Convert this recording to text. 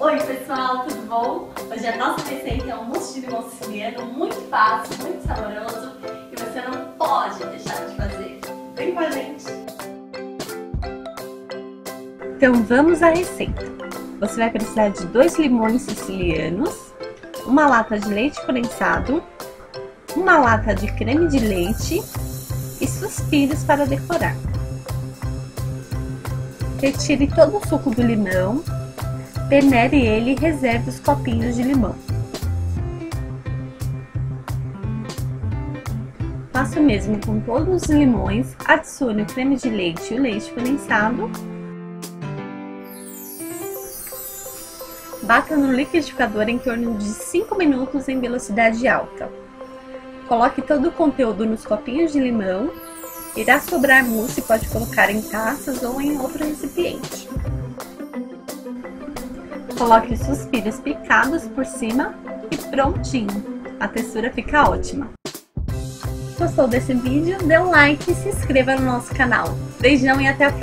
Oi pessoal, tudo bom? Hoje a nossa receita é um mousse de limão siciliano muito fácil, muito saboroso e você não pode deixar de fazer. Vem com a gente! Então vamos à receita. Você vai precisar de 2 limões sicilianos, uma lata de leite condensado, uma lata de creme de leite e suspiros para decorar. Retire todo o suco do limão, peneire ele e reserve os copinhos de limão. Faça o mesmo com todos os limões, adicione o creme de leite e o leite condensado. Bata no liquidificador em torno de 5 minutos em velocidade alta. Coloque todo o conteúdo nos copinhos de limão. Irá sobrar mousse e pode colocar em taças ou em outro recipiente. Coloque os suspiros picados por cima e prontinho! A textura fica ótima! Gostou desse vídeo? Dê um like e se inscreva no nosso canal. Beijão e até a próxima!